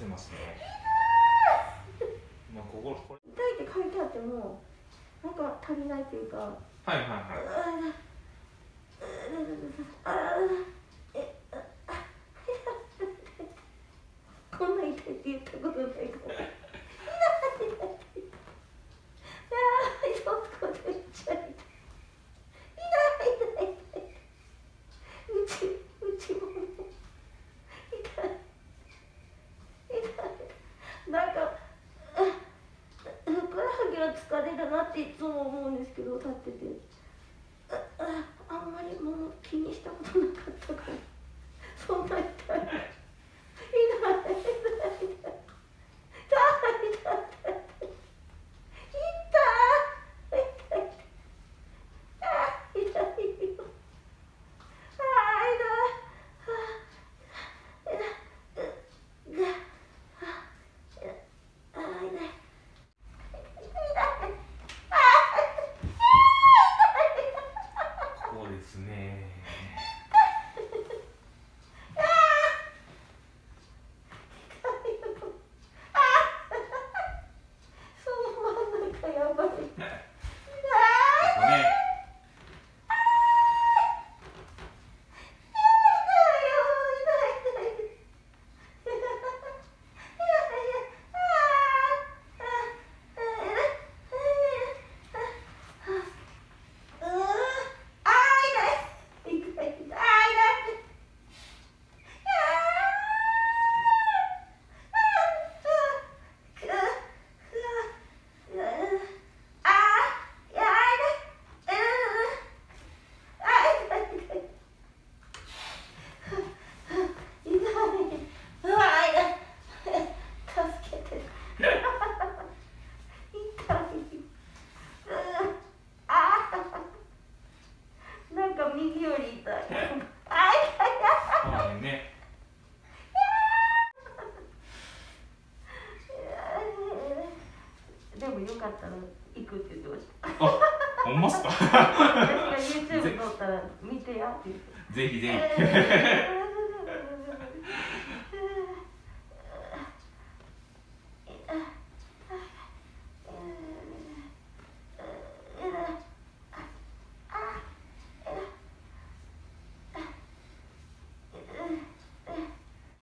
ってますね。まあこれ痛いって書いてあってもなんか足りないっていうか。はいはいはい。こんな痛いって言ったことないから。疲れるなっていつも思うんですけど、立ってて あんまりもう気にしたことなかったから、そんな痛い痛い痛い痛い痛い痛い右より痛い。あ、ね。でもよかったら行くって言ってました。あ、ほんまっすか。私が YouTube 撮ったら見てやって言って。ぜひぜひ。